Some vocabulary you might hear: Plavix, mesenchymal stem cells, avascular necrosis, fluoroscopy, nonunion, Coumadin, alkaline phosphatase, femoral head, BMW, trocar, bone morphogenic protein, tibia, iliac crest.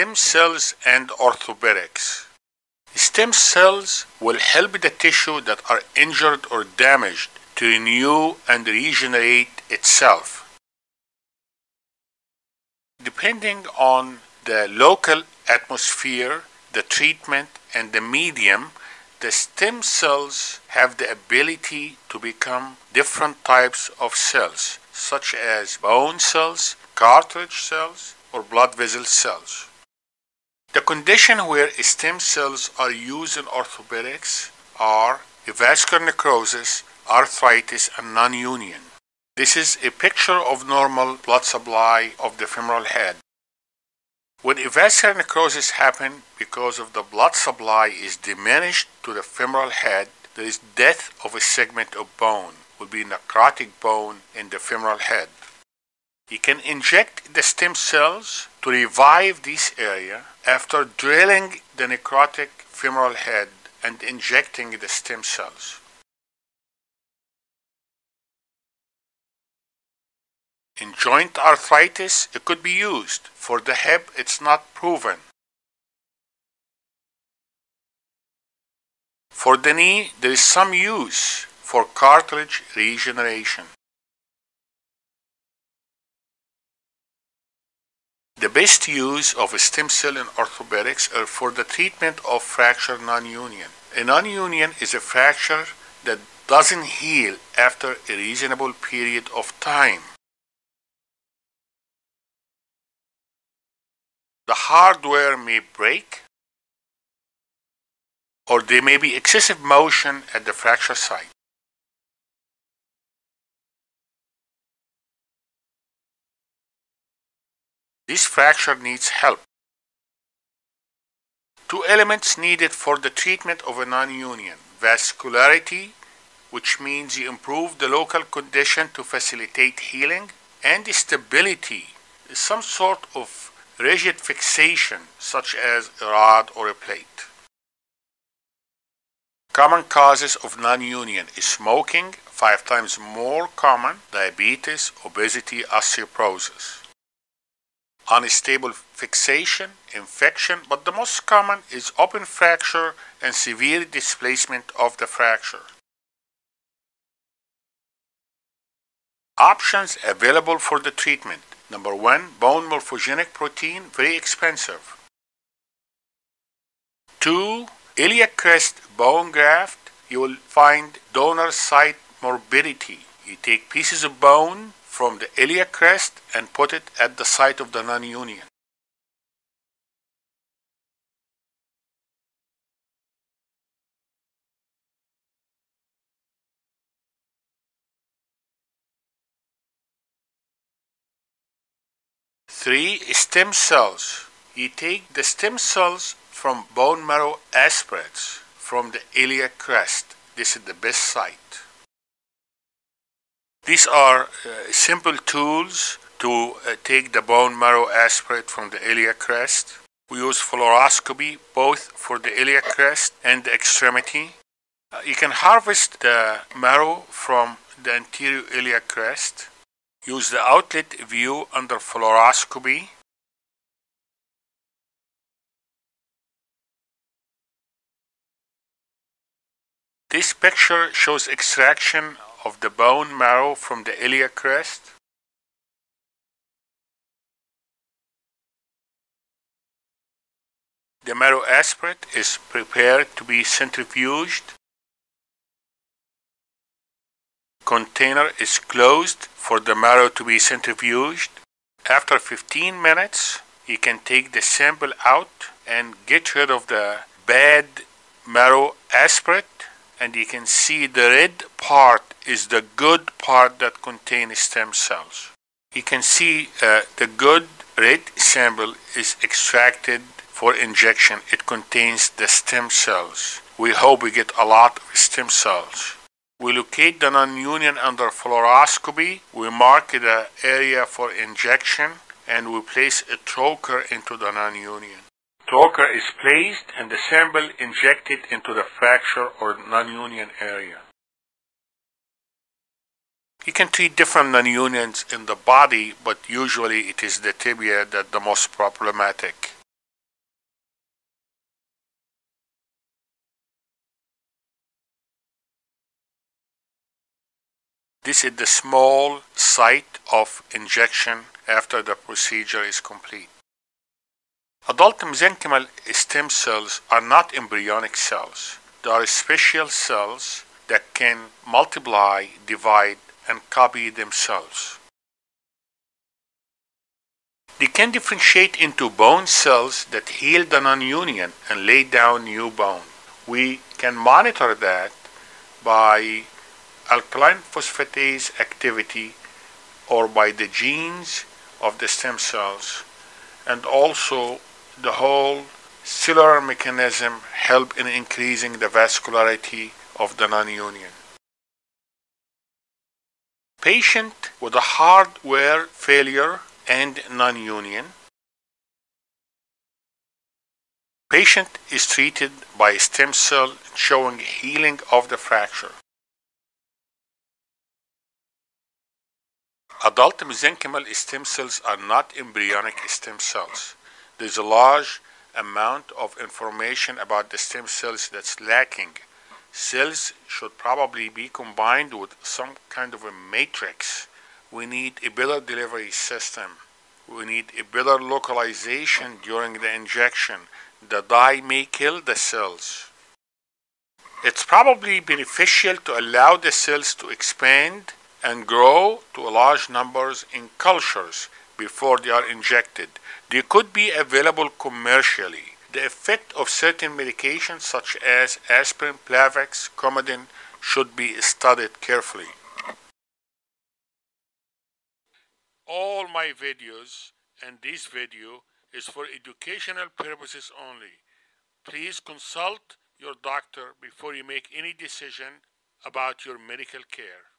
stem cells and orthopedics. Stem cells will help the tissue that are injured or damaged to renew and regenerate itself. Depending on the local atmosphere, the treatment, and the medium, the stem cells have the ability to become different types of cells, such as bone cells, cartilage cells, or blood vessel cells. The condition where stem cells are used in orthopedics are avascular necrosis, arthritis, and non-union. This is a picture of normal blood supply of the femoral head. When avascular necrosis happens because of the blood supply is diminished to the femoral head, there is death of a segment of bone, will be necrotic bone in the femoral head. You can inject the stem cells to revive this area after drilling the necrotic femoral head and injecting the stem cells. In joint arthritis, it could be used. For the hip, it's not proven. For the knee, there is some use for cartilage regeneration. The best use of a stem cell in orthopedics are for the treatment of fracture non-union. A non-union is a fracture that doesn't heal after a reasonable period of time. The hardware may break, or there may be excessive motion at the fracture site. This fracture needs help. Two elements needed for the treatment of a non-union: vascularity, which means you improve the local condition to facilitate healing, and stability, some sort of rigid fixation, such as a rod or a plate. Common causes of non-union is smoking, 5 times more common, diabetes, obesity, osteoporosis. Unstable fixation, infection, but the most common is open fracture and severe displacement of the fracture. Options available for the treatment. Number 1, bone morphogenic protein, very expensive. 2, iliac crest bone graft, you will find donor site morbidity. You take pieces of bone from the iliac crest and put it at the site of the non-union. Three, stem cells. You take the stem cells from bone marrow aspirates from the iliac crest. This is the best site. These are simple tools to take the bone marrow aspirate from the iliac crest. We use fluoroscopy both for the iliac crest and the extremity. You can harvest the marrow from the anterior iliac crest. Use the outlet view under fluoroscopy. This picture shows extraction of the bone marrow from the iliac crest. The marrow aspirate is prepared to be centrifuged. Container is closed for the marrow to be centrifuged. After 15 minutes, you can take the sample out and get rid of the bad marrow aspirate, and you can see the red part is the good part that contains stem cells. You can see the good red sample is extracted for injection. It contains the stem cells. We hope we get a lot of stem cells. We locate the non-union under fluoroscopy. We mark the area for injection and we place a trocar into the non-union. Trocar is placed and the sample injected into the fracture or non-union area. You can treat different non-unions in the body, but usually it is the tibia that's the most problematic. This is the small site of injection after the procedure is complete. Adult mesenchymal stem cells are not embryonic cells. They are special cells that can multiply, divide, and copy themselves. They can differentiate into bone cells that heal the non-union and lay down new bone. We can monitor that by alkaline phosphatase activity or by the genes of the stem cells, and also the whole cellular mechanism help in increasing the vascularity of the non-union. Patient with a hardware failure and non-union. Patient is treated by stem cell showing healing of the fracture. Adult mesenchymal stem cells are not embryonic stem cells. There is a large amount of information about the stem cells that's lacking. Cells should probably be combined with some kind of a matrix. We need a better delivery system. We need a better localization during the injection. The dye may kill the cells. It's probably beneficial to allow the cells to expand and grow to large numbers in cultures before they are injected. They could be available commercially. The effect of certain medications such as aspirin, Plavix, Coumadin should be studied carefully. All my videos and this video is for educational purposes only. Please consult your doctor before you make any decision about your medical care.